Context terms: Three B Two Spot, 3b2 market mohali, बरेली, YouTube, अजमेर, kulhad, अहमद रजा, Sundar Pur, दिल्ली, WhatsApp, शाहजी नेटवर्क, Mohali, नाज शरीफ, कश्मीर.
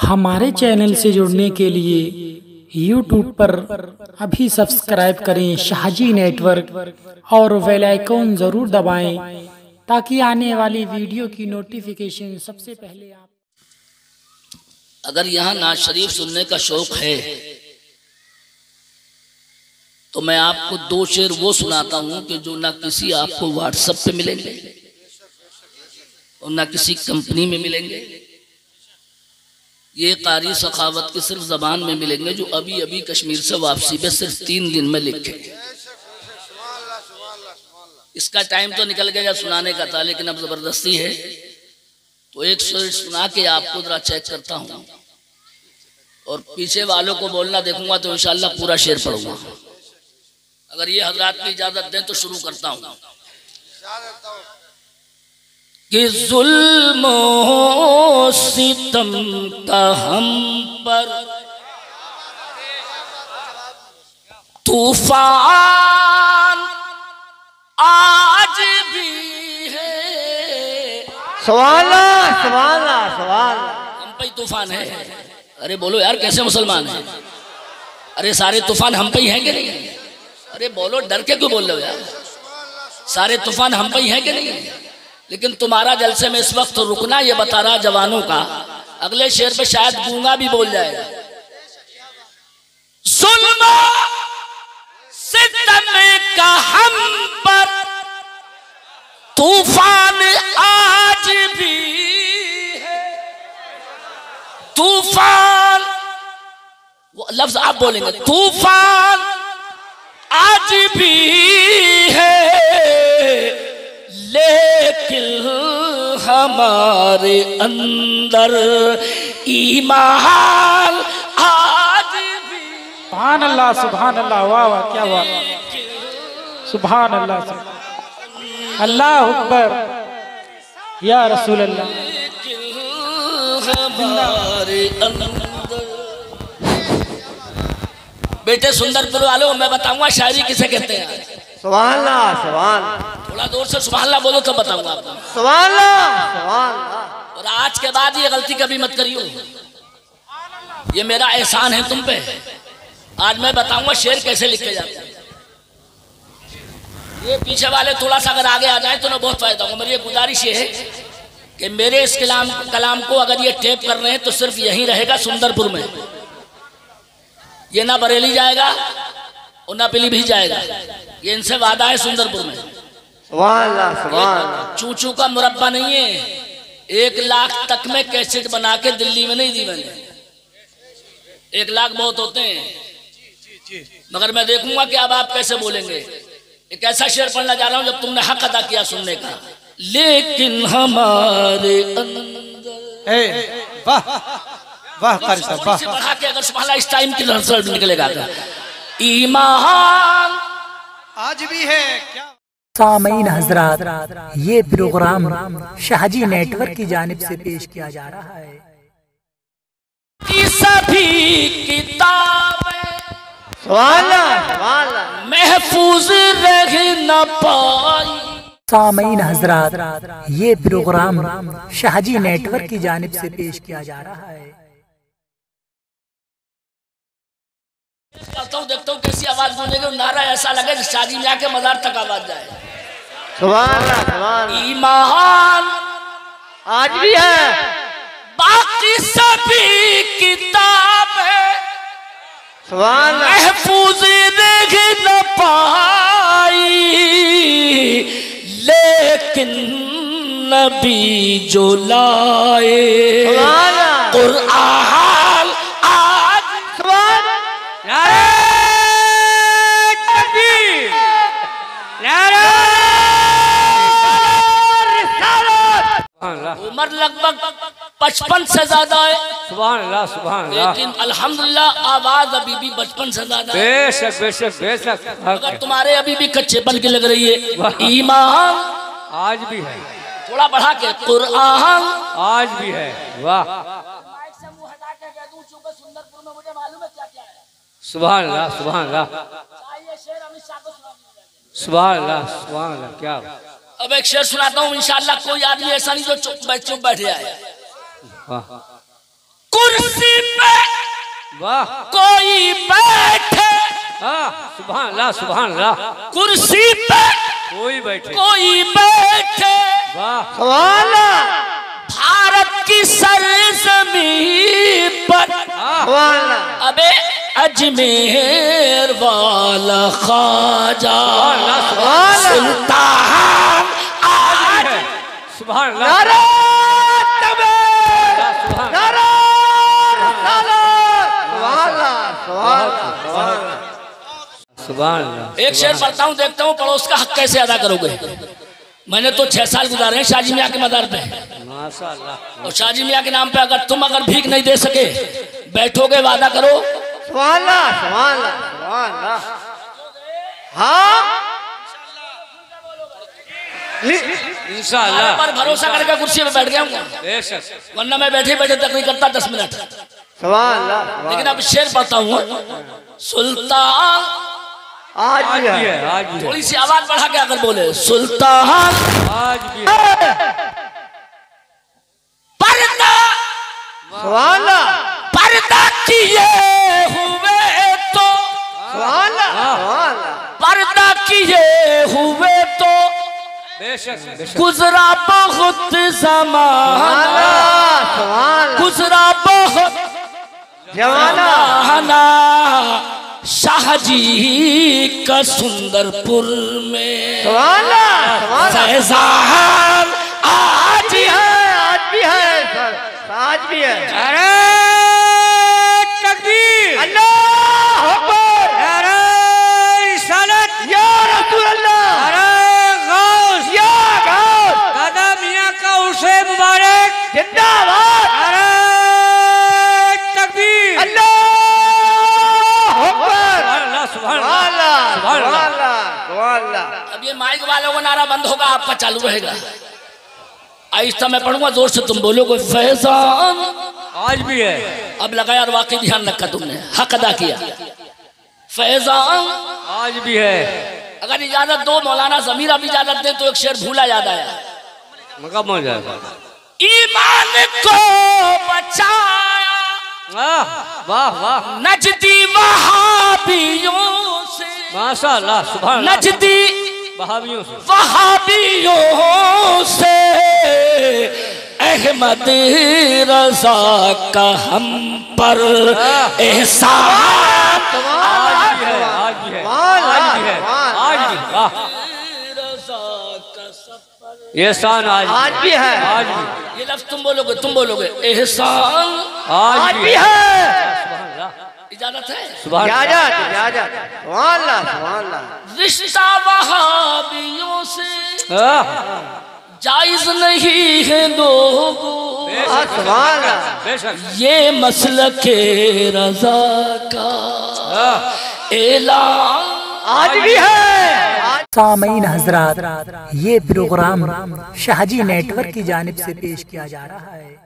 हमारे चैनल से जुड़ने के लिए YouTube पर अभी सब्सक्राइब करें शाहजी नेटवर्क और बेल आइकॉन ज़रूर दबाएं ताकि आने वाली वीडियो की नोटिफिकेशन सबसे पहले आप। अगर यहाँ नाज शरीफ सुनने का शौक़ है तो मैं आपको दो शेर वो सुनाता हूँ कि जो ना किसी आपको WhatsApp पे मिलेंगे और ना किसी कंपनी में मिलेंगे, ये कारी सखावत की सिर्फ ज़बान में मिलेंगे, जो अभी अभी कश्मीर से वापसी पे सिर्फ 3 दिन में लिखे। इसका टाइम तो निकल गया सुनाने का था, लेकिन अब ज़बरदस्ती है तो एक शेर सुना के आपको ज़रा चेक करता हूँ और पीछे वालों को बोलना देखूंगा तो इंशाल्लाह पूरा शेर पढ़ूंगा। अगर ये हजरात की इजाज़त दें तो शुरू करता हूँ कि जुल्मों सितम का हम पर तूफान आज भी है। सवाल हम पे तूफान है। अरे बोलो यार कैसे मुसलमान हैं? अरे सारे तूफान हम पे ही हैं कि नहीं? अरे बोलो, डर के क्यों बोल रहे हो यार? सारे तूफान हम पे ही हैं कि नहीं? लेकिन तुम्हारा जलसे में इस वक्त रुकना ये बता रहा जवानों का। अगले शेर पे शायद गूंगा भी बोल जाएगा। जुल्म सितम का हम पर तूफान आज भी है। तूफान वो लफ्ज आप बोलेंगे, तूफान आज भी है लेकिन हमारे अंदर ईमान आज भी। सुभान अल्लाह वाह वाह क्या वाह सुभान अल्लाह अल्लाह अकबर या रसूल अल्लाह। हमारे अंदर बेटे सुंदरपुर वालों मैं बताऊंगा शायरी किसे कहते हैं। सुभान अल्लाह सुभान थोड़ा दूर से सुभान अल्लाह बोलो तब बताऊंगा आपको। सुभान अल्लाह। और आज के बाद ये गलती कभी मत करियो, ये मेरा एहसान है तुम पे। आज मैं बताऊंगा शेर कैसे लिखे जाते हैं। ये पीछे वाले थोड़ा सा अगर आगे आ जाए तो ना बहुत फायदा होगा। मेरी ये गुजारिश ये है कि मेरे इस कलाम को अगर ये टेप कर रहे हैं तो सिर्फ यहीं रहेगा सुंदरपुर में, ये ना बरेली जाएगा और ना पीली भी जाएगा। ये इनसे वादा है सुंदरपुर में। चूचू का मुरब्बा नहीं है। 1 लाख तक में कैसेट बना के दिल्ली में नहीं दी मैंने। 1 लाख बहुत होते हैं मगर मैं देखूंगा कि अब आप कैसे बोलेंगे। एक ऐसा शेर पढ़ना जा रहा हूं जब तुमने हक अदा किया सुनने का। लेकिन हमारे अगर इस टाइम की रिजल्ट निकलेगा ईमान आज भी है क्या? सामईन हजरात, ये प्रोग्राम शाहजी नेटवर्क की जानिब से पेश किया जा रहा है। सभी किताबें महफूज रह न पाई। सामईन हजरात, ये प्रोग्राम शाहजी नेटवर्क की जानिब से पेश किया जा रहा है। देखता हूँ कैसी आवाज बोलेगी, नारा ऐसा लगे कि शादी में आके मजार तक आवाज जाए। ईमान आज भी है। बाकी सभी किताबें महफूज रह न पाई, लेकिन नबी जो लाए कुरान आज। उम्र लगभग 55 से ज्यादा है। सुभान अल्लाह सुभान अल्लाह। लेकिन अल्हम्दुलिल्लाह आवाज अभी भी बचपन से ज्यादा है। बेशक बेशक बेशक। अगर तुम्हारे अभी भी कच्चेपन की लग रही है, ईमान आज भी है। थोड़ा बढ़ा के कुरान आज भी है। वाह सुंदरपुर में मुझे मालूम है क्या क्या है। सुभान अल्लाह सुभान अल्लाह सुभान अल्लाह सुभान अल्लाह क्या। अब एक शेर सुनाता हूँ इंशाल्लाह कोई आदमी ऐसा नहीं जो चुप बैठ जाए। कुर्सी पे वाह कोई बैठे, सुभान अल्लाह सुभान अल्लाह, कुर्सी पे कोई बैठे वाह सुभान अल्लाह, भारत की सरजमीं पर सुभान अल्लाह, अबे अजमेर वाला ख्वाजा सुल्तान आज सुभान अल्लाह, एक शेर पढ़ता हूँ, देखता हूँ पड़ोस का हक कैसे अदा करोगे। मैंने तो 6 साल गुजारे हैं शाहजी मियाँ के मदार पे, और शाहजी मियाँ के नाम पे अगर तुम भीख नहीं दे सके बैठोगे, वादा करो इंशाअल्लाह, पर भरोसा करके कुर्सी पे बैठ गया हूँ, वरना मैं बैठे बैठे तकलीफ करता 10 मिनट। लेकिन अब शेर पढ़ता हूँ, सुल्तान आज भी है, थोड़ी सी आवाज बढ़ा के अगर बोले सुल्तान आज भी है, पर्दा वाला पर्दा किए हुए तो वाला पर्दा किए हुए तो गुजरा बहुत ज़माना, गुजरा बहुत जमाना, शाहजी का सुंदरपुर में शहजाद आज भी है, आज भी है सर, आज भी है। अरे तकबीर अल्लाह अकबर, अरे रिसालत या रसूल अल्लाह, अरे गौस या गौस दादा मियां का उसे मुबारक जिंदाबाद, अरे तकबीर अल्लाह अल्लाह। अब ये माइक वालों का नारा बंद होगा, आपका चालू रहेगा। आहिस्ता मैं पढ़ूंगा, जोर से तुम बोलोगे फैजान आज भी है। अब लगाया और वाकई ध्यान रखा तुमने, हक अदा किया। फैजान आज भी है। अगर इजाजत दो मौलाना जमीर अब इजाजत दे तो एक शेर भूला याद आया, मगम हो जाएगा। ईमान को बचाया वाह वाह नजदी वहाबियों से, माशाल्लाह सुभान अल्लाह, नजदी वहाबियों से अहमद रजा का हम पर एहसान आज है, आज है, आज है, आज रजा का सफर एहसान आज भी है, आज भी। ये लफ्ज तुम बोलोगे एहसान आज भी है। इजाजत है, इजाजत रिश्ता वहाबियों से जायज नहीं है लोगों, ये मसलके रजा का ऐलान आज भी है। सामीन हजरात, ये प्रोग्राम शाहजी नेटवर्क की जानिब से पेश किया जा रहा है।